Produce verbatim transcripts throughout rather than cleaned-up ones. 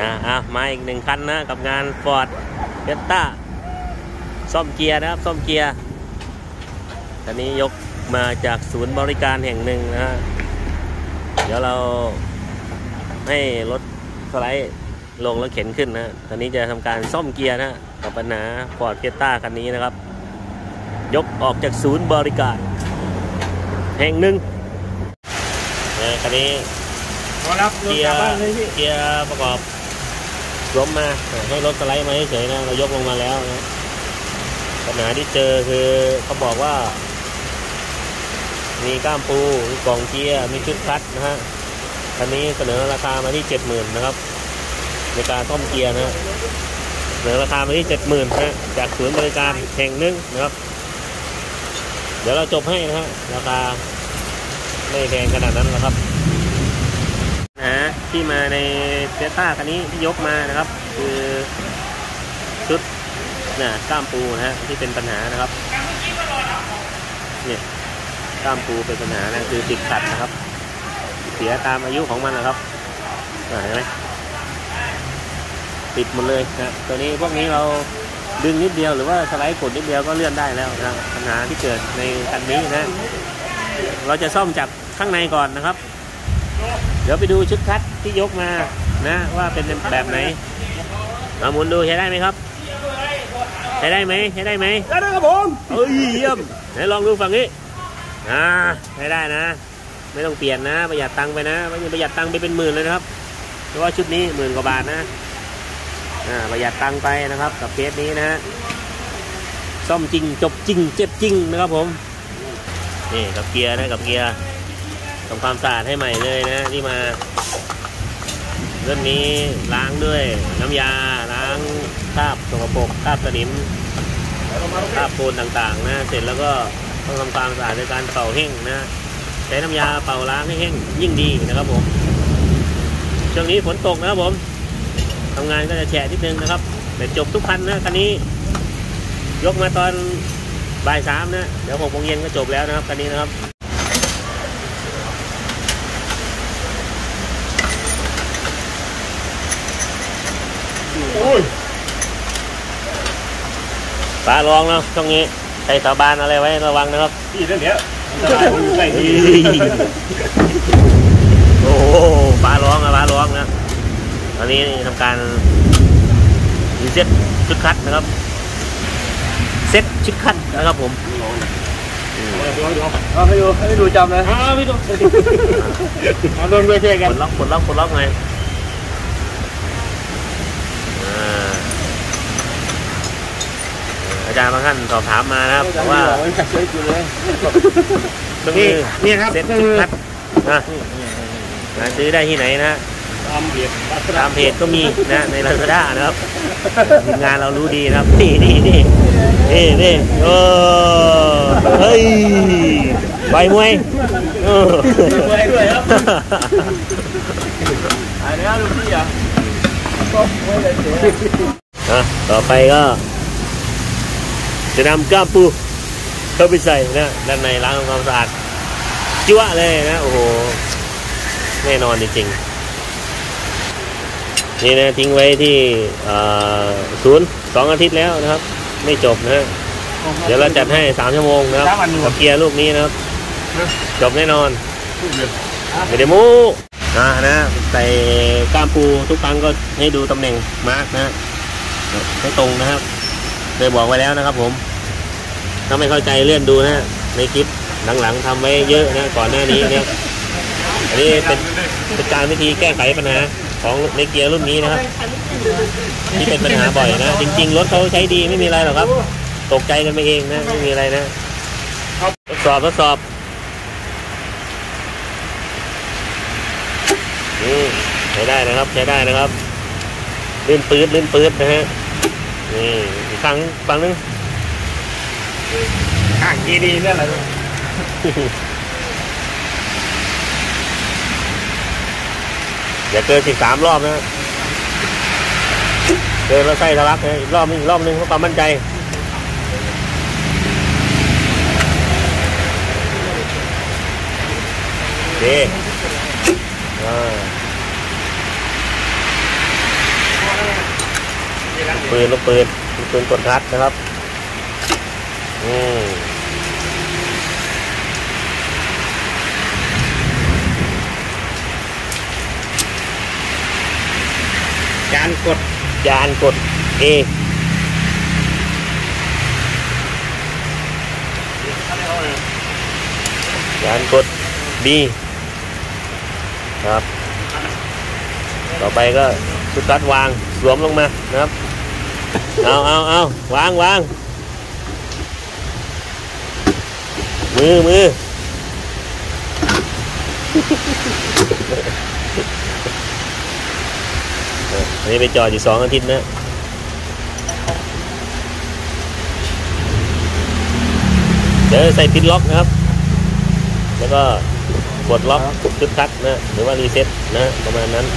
อ่าอ่ะมาอีกหนึ่งคันนะกับงาน Ford Fiesta ซ่อมเกียร์นะครับซ่อมเกียร์ตอนนี้ยกมาจากศูนย์บริการแห่งหนึ่งนะฮะเดี๋ยวเราให้รถสไลด์ลงแล้วเข็นขึ้นนะตอนนี้จะทำการซ่อมเกียร์นะกับปัญหา Ford Fiesta คันนี้นะครับยกออกจากศูนย์บริการแห่งหนึ่งนะคันนี้เกียร์เกียร์ประกอบล้มมาให้รถสไลด์มาเฉยๆนะเรายกลงมาแล้วนะปัญหาที่เจอคือเขาบอกว่ามีก้ามปูมีกล่องเกียร์มีชุดคลัตช์นะฮะคันนี้เสนอราคามาที่ เจ็ดหมื่น นะครับในการซ่อมเกียร์นะเสนอราคามาที่ เจ็ดหมื่น นะจากศูนย์บริการแห่งหนึ่งนะครับเดี๋ยวเราจบให้นะฮะราคาไม่แพงขนาดนั้นนะครับนะที่มาในเฟสต้าคันนี้ที่ยกมานะครับคือชุดนะก้ามปูนะฮะที่เป็นปัญหานะครับเนี่ยก้ามปูเป็นปัญหานะคือติดขัดนะครับเสียตามอายุของมันนะครับเห็นไหมติดหมดเลยนะตัวนี้พวกนี้เราดึงนิดเดียวหรือว่าสไลด์กดนิดเดียวก็เลื่อนได้แล้วนะปัญหาที่เกิดในคันนี้นะเราจะซ่อมจากข้างในก่อนนะครับเดี๋ยวไปดูชุดคัดที่ยกมานะว่าเป็นแบบไหนเอาหมุนดูใช้ได้ไหมครับใช้ได้ไหมใช้ได้ไหมได้ครับผมเอ้ยเยี่ยมไหนลองดูฝั่งนี้อ่าใช้ได้นะไม่ต้องเปลี่ยนนะประหยัดตังค์ไปนะประหยัดตังค์ไปเป็นหมื่นเลยนะครับเพราะว่าชุดนี้หมื่นกว่าบาทนะอ่าประหยัดตังค์ไปนะครับกับเคสนี้นะซ่อมจริงจบจริงเจ็บจริงนะครับผมนี่กับเกียร์นะกับเกียร์ทำความสะอาดให้ใหม่เลยนะที่มาเรื่องนี้ล้างด้วยน้ำยาล้างคราบสกปรกคราบสนิมคราบปูนต่างๆนะเสร็จแล้วก็ต้องทำความสะอาดในการเป่าแห้งนะใช้น้ำยาเป่าล้างให้แห้งยิ่งดีนะครับผมช่วงนี้ฝนตกนะครับผมทำงานก็จะแฉะนิดนึงนะครับแต่จบทุกคันนะคันนี้ยกมาตอนบ่ายสามนะเดี๋ยวหกโมงเย็นก็จบแล้วนะครับคันนี้นะครับฟ้าร้องแล้วช่วงนี้ใส่สาบานอะไรไว้ระวังนะครับที่เรื่องเนี้ยโอ้โหฟ้าร้องนะฟ้าร้องนะตอนนี้ทำการเซ็ตชุดคัดนะครับเซ็ตชุดคัดนะครับผมไม่ดูไม่ดูจำเลยไม่ดูโดนด้วยใช่กันกดล็อกกดล็อกกดล็อกไงอาจารย์บางท่านสอบถามมานะครับว่านี่นี่ครับเซ็ตชุดคัดนะซื้อได้ที่ไหนนะตามเพจตามเพจก็มีนะในลาซาด้านะครับทีมงานเรารู้ดีนะครับนี่นี่นี่นี่นี่โอ้เฮ้ยใบมวยเออมวยด้วยครับอันนี้ลูกพี่อ่ะต่อไปก็จะนำก้ามปูเข้าไปใส่นะด้านในล้างทำความสะอาดจั่วเลยนะโอ้โหแน่นอนจริงๆนี่นะทิ้งไว้ที่ศูนย์สองอาทิตย์แล้วนะครับไม่จบนะเดี๋ยวเราจัดให้สามชั่วโมงนะครับกับเกียร์ลูกนี้นะครับจบแน่นอนไม่ได้มูนะนะใส่ก้ามปูทุกครั้งก็ให้ดูตำแหน่งมาร์กนะให้ตรงนะครับเคยบอกไว้แล้วนะครับผมถ้าไม่เข้าใจเลื่อนดูนะในคลิปหลังๆทำไว้เยอะนะก่อนหน้านี้เนี่ยอันนี้เป็นเป็นการวิธีแก้ไขปัญหาของในเกียร์รุ่นนี้นะครับที่เป็นปัญหาบ่อยนะจริงๆรถเขาใช้ดีไม่มีอะไรหรอกครับตกใจกันไปเองนะไม่มีอะไรนะทดสอบทดสอบนี่ใช้ได้นะครับใช้ได้นะครับลื่นปื๊ดลื่นปื๊ดนะฮะนี่อีกครั้งฟังนึงข้างดีดีเรื่องอะไรอย่าเกินสิบสามรอบนะเกินแล้วไส้ทะลักนะอีกรอบนึงรอบนึงเพื่อความมั่นใจเด็กอ่า ปืนลูกปืนลูกปืนกดคลัตช์นะครับอืมยานกดยานกด A ยานกด B ครับต่อไปก็สุดรัดวางสวมลงมานะครับเอาเอาเอาวางวางมือมืออันนี้ไปจอดอยู่สองอาทิตย์นะเดี๋ยวใส่พินล็อกนะครับแล้วก็กดล็อกชุดคัดนะหรือว่ารีเซ็ตนะประมาณนั้น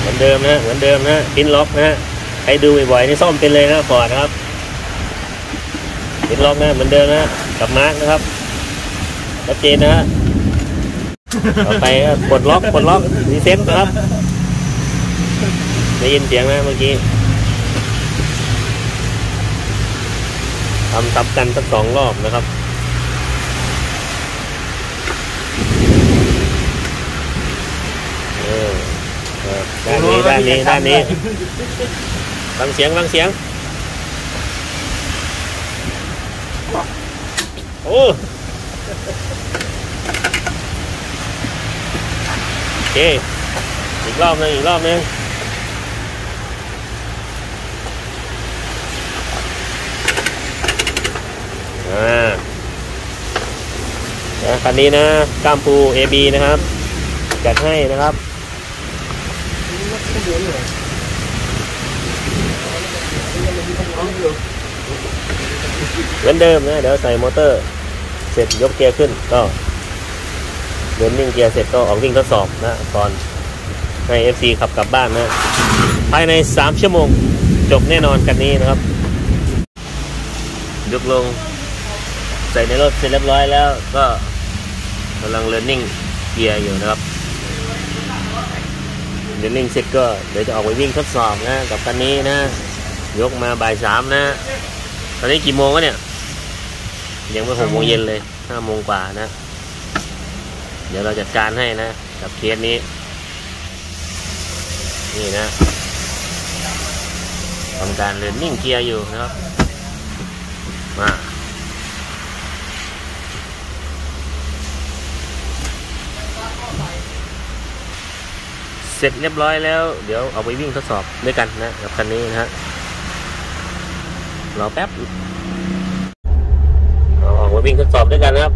เหมือนเดิมนะเหมือนเดิมนะพินล็อกนะใครดูบ่อยๆนี่ซ่อมเป็นเลยนะฟอร์ดครับพินล็อกนะเหมือนเดิมนะกับมาร์กนะครับชัดเจนนะฮะต่อไปกดล็อกกดล็อกรีเซ็ตนะครับได้ยินเสียงไหมเมื่อกี้ทำตับกันสักสองรอบนะครับด้านนี้ด้านนี้ด้านนี้ฟังเสียงฟังเสียงโอ้โอเคอีกรอบนึงอีกรอบนึงอ่าคันนี้นะก้ามปู เอ บี นะครับจัดให้นะครับเหมือนเดิมนะเดี๋ยวใส่มอเตอร์เสร็จยกเกียร์ขึ้นก็เดินวิ่งเกียร์เสร็จก็ออกวิ่งทดสอบนะตอนให้ เอฟ ซี ขับกลับบ้านนะภายในสามชั่วโมงจบแน่นอนกันนี้นะครับยกลงใส่ในรถเสร็จเรียบร้อยแล้วก็กำลังเลิร์นนิ่งเกียร์อยู่นะครับเดี๋ยวนิ่งเสร็จก็เดี๋ยวจะออกไปวิ่งทดสอบนะกับคันนี้นะยกมาบ่ายสามนะตอนนี้กี่โมงวะเนี่ยยังไม่หกโมงเย็นเลยห้าโมงกว่านะเดี๋ยวเราจัดการให้นะกับเคสนี้นี่นะทำการเลื่อนนิ่งเกียร์อยู่นะครับมาเสร็จเรียบร้อยแล้วเดี๋ยวเอาไปวิ่งทดสอบด้วยกันนะกับคันนี้นะฮะรอแป๊บเอาออกไปวิ่งทดสอบด้วยกันนะครับ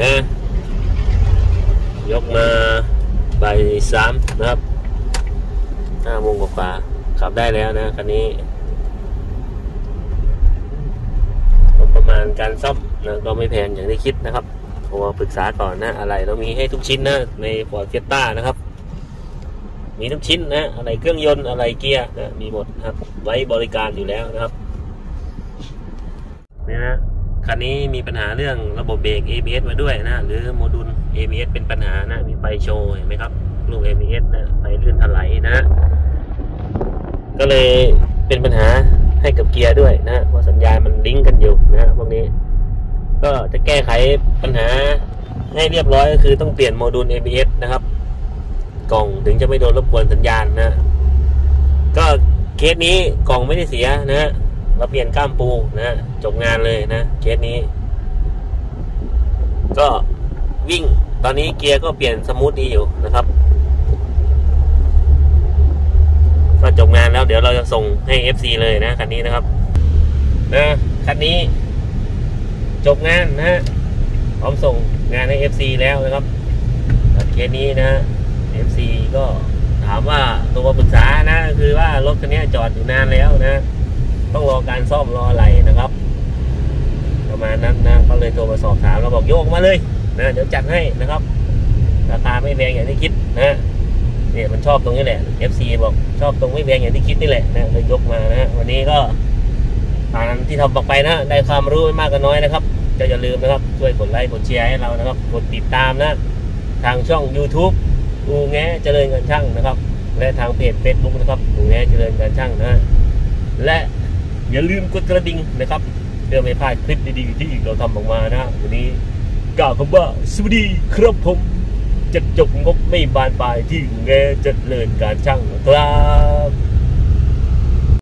นะยกมาใบสามนะครับห้าโมงกว่าขับได้แล้วนะคันนี้ประมาณการซ่อมนะก็ไม่แพงอย่างที่คิดนะครับผมปรึกษาก่อนนะอะไรเรามีให้ทุกชิ้นนะในฟอร์ดเฟียต้านะครับมีทุกชิ้นนะอะไรเครื่องยนต์อะไรเกียร์นะมีหมดครับไว้บริการอยู่แล้วนะครับนี่นะคันนี้มีปัญหาเรื่องระบบเบรก เอ บี เอส มาด้วยนะหรือโมดูล เอ บี เอส เป็นปัญหานะมีไฟโชว์เห็นไหมครับลูก เอ บี เอส นะไฟลื่นถลายนะก็เลยเป็นปัญหาให้กับเกียร์ด้วยนะเพราะสัญญาณมันลิงก์กันอยู่นะพวกนี้ก็จะแก้ไขปัญหาให้เรียบร้อยก็คือต้องเปลี่ยนโมดูล เอ บี เอส นะครับกล่องถึงจะไม่โดนรบกวนสัญญาณนะก็เคสนี้กล่องไม่ได้เสียนะเราเปลี่ยนก้ามปูนะจบงานเลยนะเคสนี้ก็วิ่งตอนนี้เกียร์ก็เปลี่ยนสมูทดีอยู่นะครับก็จบงานแล้วเดี๋ยวเราจะส่งให้ เอฟ ซี เลยนะคันนี้นะครับนะคันนี้จบงานนะฮะพร้อมส่งงานให้ เอฟ ซี แล้วนะครับเคสนี้นะ เอฟ ซี ก็ถามว่าตัวปรึกษานะคือว่ารถคันนี้จอดอยู่นานแล้วนะต้องรอการซ่อมรออะไรนะครับประมาณนั้นนะก็เลยโทรมาสอบถามเราบอกโยกมาเลยนะเดี๋ยวจัดให้นะครับราคาไม่แพงอย่างที่คิดนะเนี่ยมันชอบตรงนี้แหละ เอฟ ซี บอกชอบตรงไม่แพงอย่างที่คิดนี่แหละนะเลยยกมานะวันนี้ก็ตามที่ทำบอกไปนะได้ความรู้ไม่มากก็น้อยนะครับ ก็อย่าลืมนะครับช่วยกดไลค์กดแชร์ให้เรานะครับกดติดตามนะทางช่อง YouTube อูแง้เจริญการช่างนะครับและทางเพจ Facebook นะครับอูแง้เจริญการช่างนะและอย่าลืมกดกระดิ่งนะครับเพื่อไม่พลาดคลิปดีๆที่เราทำออกมานะวันนี้กล่าวคำว่าสวัสดีครับผมจะจบงบไม่บานปลายที่อูแง้เจริญการช่างนะครับ